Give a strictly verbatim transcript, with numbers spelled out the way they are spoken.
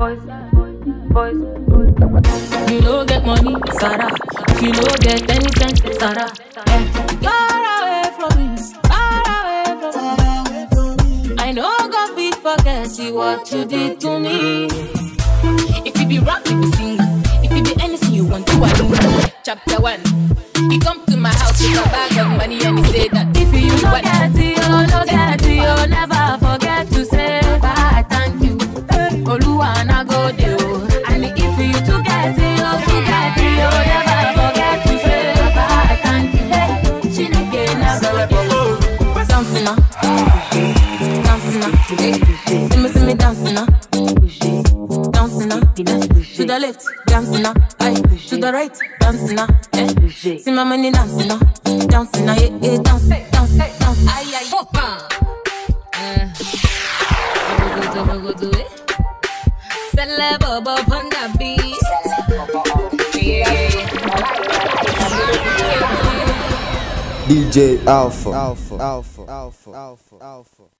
Boys, boys, boys. You don't get money, Sarah. If you don't get any sense, Sarah. Eh. Far away from me, far away from me. I know God will forget you what you did to me. If you be rap, if you sing, if you be anything you want to, I do. Chapter one. He come to my house with a bag of money and he say that if you don't no get it, oh no get it, oh never forget to say bye, thank you. Oluwa na go dey oh, and if you to get it, oh to get it, oh never forget to say bye, thank you. Chineke na go dey. Dance na, dance na, eh. Me see me dance na, dance na. To the left, dance na, aye. To the right, dance na. See my money dancing now, dancing now, yeah, yeah, dance, dance, dance, ay, ay, hoppa. Bobo do it, Sele Bobo Panda B. D J Alpha, Alpha, Alpha, Alpha, Alpha, Alpha.